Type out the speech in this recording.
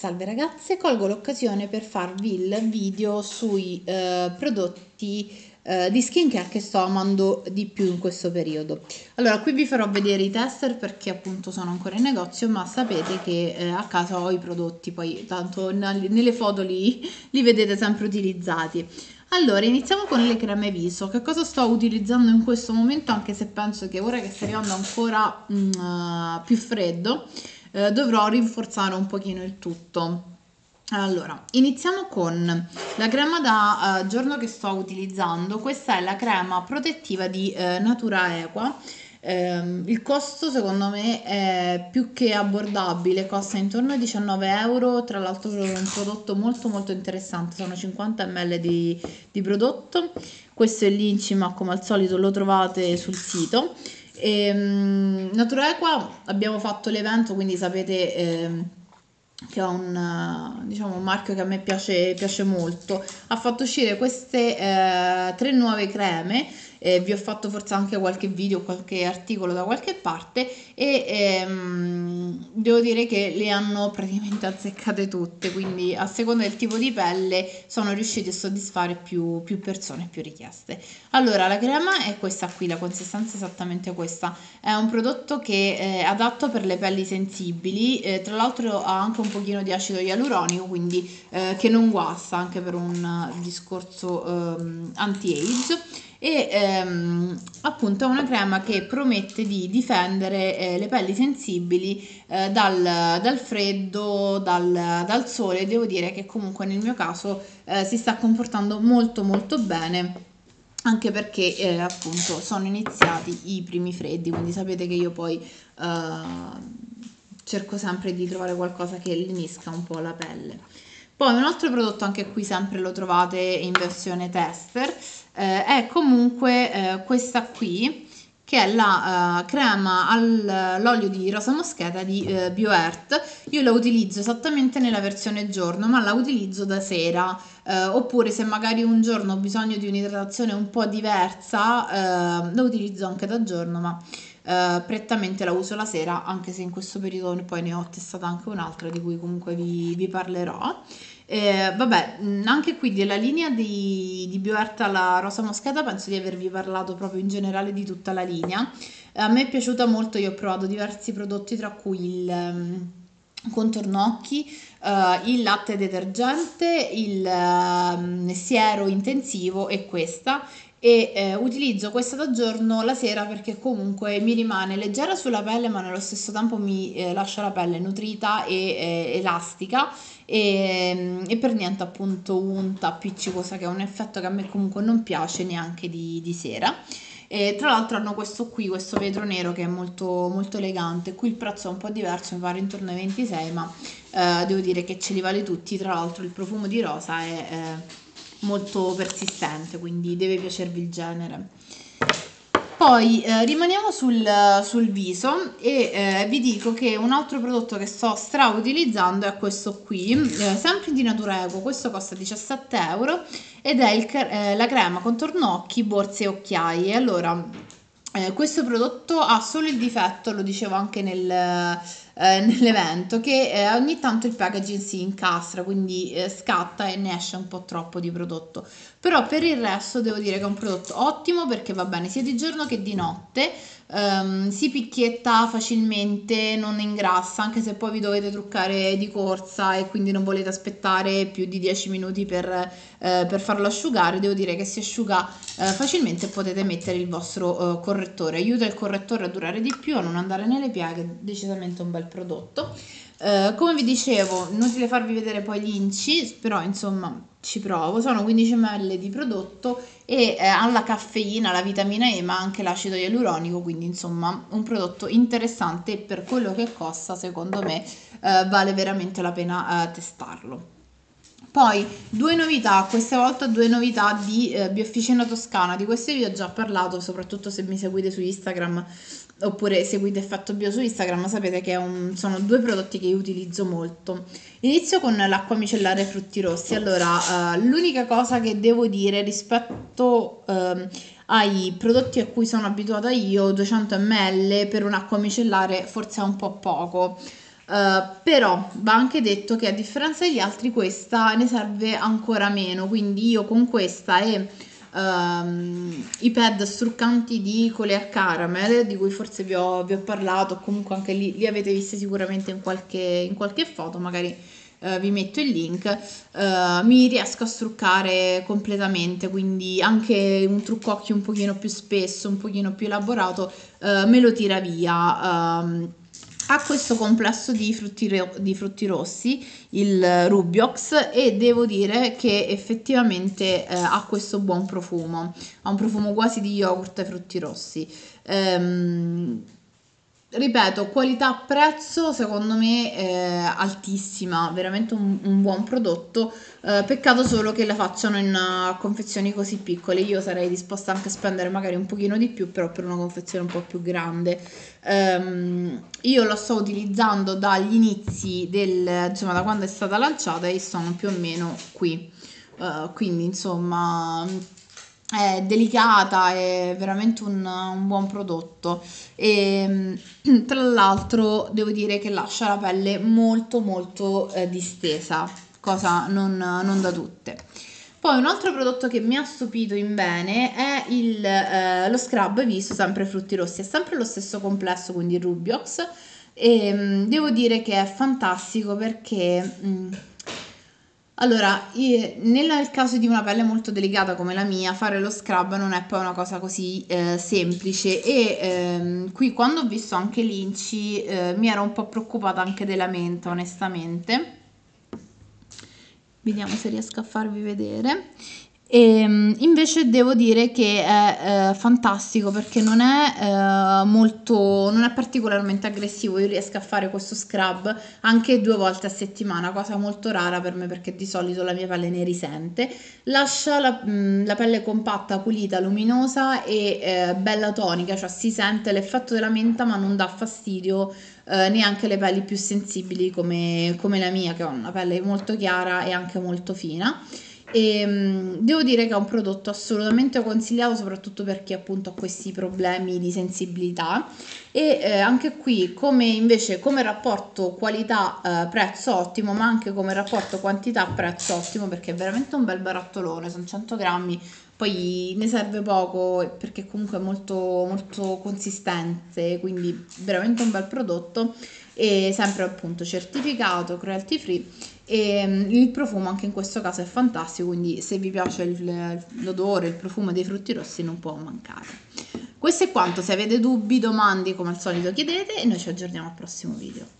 Salve ragazze, colgo l'occasione per farvi il video sui prodotti di skincare che sto amando di più in questo periodo. Allora, qui vi farò vedere i tester perché appunto sono ancora in negozio, ma sapete che a casa ho i prodotti, poi tanto nelle foto li vedete sempre utilizzati. Allora, iniziamo con le creme viso. Che cosa sto utilizzando in questo momento, anche se penso che ora che sta arrivando ancora più freddo, dovrò rinforzare un pochino il tutto. Allora, iniziamo con la crema da giorno che sto utilizzando. Questa è la crema protettiva di Natura Equa. Il costo secondo me è più che abbordabile, costa intorno ai 19 euro. Tra l'altro è un prodotto molto interessante, sono 50 ml di prodotto. Questo è lì in cima, come al solito lo trovate sul sito. Natura Equa, abbiamo fatto l'evento, quindi sapete che è un marchio che a me piace molto. Ha fatto uscire queste tre nuove creme, vi ho fatto forse anche qualche video, qualche articolo da qualche parte, e devo dire che le hanno praticamente azzeccate tutte, quindi a seconda del tipo di pelle sono riusciti a soddisfare più persone, più richieste. Allora, la crema è questa qui, la consistenza è esattamente questa. È un prodotto che è adatto per le pelli sensibili, tra l'altro ha anche un pochino di acido ialuronico, quindi che non guasta, anche per un discorso anti-age, e appunto è una crema che promette di difendere le pelli sensibili dal freddo, dal sole. Devo dire che comunque nel mio caso si sta comportando molto bene, anche perché appunto sono iniziati i primi freddi, quindi sapete che io poi cerco sempre di trovare qualcosa che lenisca un po' la pelle. Poi un altro prodotto, anche qui sempre lo trovate in versione tester, è comunque questa qui, che è la crema all'olio di rosa moscheta di Bioearth. Io la utilizzo esattamente nella versione giorno, ma la utilizzo da sera, oppure se magari un giorno ho bisogno di un'idratazione un po' diversa, la utilizzo anche da giorno, ma prettamente la uso la sera, anche se in questo periodo poi ne ho testata anche un'altra di cui comunque vi parlerò. Vabbè, anche qui della linea di Bioearth alla rosa moscheta penso di avervi parlato proprio in generale di tutta la linea. A me è piaciuta molto, io ho provato diversi prodotti, tra cui il contorno occhi, il latte detergente, il siero intensivo e questa, e utilizzo questa da giorno, la sera, perché comunque mi rimane leggera sulla pelle, ma nello stesso tempo mi lascia la pelle nutrita e elastica e per niente appunto unta, appiccicosa, che è un effetto che a me comunque non piace neanche di sera. E tra l'altro hanno questo qui, questo vetro nero, che è molto elegante. Qui il prezzo è un po' diverso, mi pare intorno ai 26, ma devo dire che ce li vale tutti. Tra l'altro il profumo di rosa è molto persistente, quindi deve piacervi il genere. Poi rimaniamo sul viso e vi dico che un altro prodotto che sto strautilizzando è questo qui, sempre di Natura Equa. Questo costa 17 euro ed è la crema contorno occhi, borse e occhiaie. Allora, questo prodotto ha solo il difetto, lo dicevo anche nell'evento, che ogni tanto il packaging si incastra, quindi scatta e ne esce un po' troppo di prodotto. Però per il resto devo dire che è un prodotto ottimo, perché va bene sia di giorno che di notte, si picchietta facilmente, non ingrassa, anche se poi vi dovete truccare di corsa e quindi non volete aspettare più di 10 minuti per farlo asciugare. Devo dire che si asciuga facilmente e potete mettere il vostro correttore. Aiuta il correttore a durare di più, a non andare nelle pieghe, decisamente un bel prodotto. Come vi dicevo, inutile farvi vedere poi gli inci, però insomma ci provo. Sono 15 ml di prodotto e ha la caffeina, la vitamina E, ma anche l'acido ialuronico, quindi insomma un prodotto interessante, e per quello che costa secondo me vale veramente la pena testarlo. Poi due novità, questa volta due novità di Biofficina Toscana. Di queste vi ho già parlato, soprattutto se mi seguite su Instagram oppure seguite Effetto Bio su Instagram, sapete che sono due prodotti che io utilizzo molto. Inizio con l'acqua micellare frutti rossi. Allora, l'unica cosa che devo dire rispetto ai prodotti a cui sono abituata io, 200 ml per un'acqua micellare forse è un po' poco. Però va anche detto che a differenza degli altri questa ne serve ancora meno, quindi io con questa e i pad struccanti di Colea Caramel, di cui forse vi ho parlato, comunque anche lì li avete visti sicuramente in qualche foto, magari vi metto il link, mi riesco a struccare completamente, quindi anche un truccocchio un pochino più spesso, un pochino più elaborato me lo tira via. Ha questo complesso di frutti rossi, il Rubyox, e devo dire che effettivamente ha questo buon profumo, ha un profumo quasi di yogurt ai frutti rossi. Ripeto, qualità-prezzo secondo me altissima, veramente un buon prodotto, peccato solo che la facciano in confezioni così piccole. Io sarei disposta anche a spendere magari un pochino di più, però per una confezione un po' più grande. Io lo sto utilizzando dagli inizi insomma, da quando è stata lanciata, e sono più o meno qui, quindi insomma è delicata, è veramente un buon prodotto, e tra l'altro devo dire che lascia la pelle molto molto distesa, cosa non da tutte. Poi un altro prodotto che mi ha stupito in bene è lo scrub viso, sempre frutti rossi, è sempre lo stesso complesso, quindi il Rubyox, e devo dire che è fantastico perché allora, nel caso di una pelle molto delicata come la mia, fare lo scrub non è poi una cosa così semplice, e qui quando ho visto anche l'Inci mi ero un po' preoccupata anche della menta, onestamente. Vediamo se riesco a farvi vedere. E invece devo dire che è fantastico perché non è particolarmente aggressivo. Io riesco a fare questo scrub anche 2 volte a settimana, cosa molto rara per me perché di solito la mia pelle ne risente. Lascia la pelle compatta, pulita, luminosa e bella tonica, cioè si sente l'effetto della menta ma non dà fastidio neanche le pelli più sensibili come la mia, che ho una pelle molto chiara e anche molto fina. E devo dire che è un prodotto assolutamente consigliato, soprattutto per chi appunto ha questi problemi di sensibilità. E anche qui, come rapporto qualità prezzo ottimo, ma anche come rapporto quantità prezzo ottimo, perché è veramente un bel barattolone, sono 100 grammi, poi ne serve poco perché comunque è molto molto consistente, quindi veramente un bel prodotto, e sempre appunto certificato cruelty free, e il profumo anche in questo caso è fantastico, quindi se vi piace l'odore, il profumo dei frutti rossi non può mancare. Questo è quanto, se avete dubbi, domande come al solito chiedete, e noi ci aggiorniamo al prossimo video.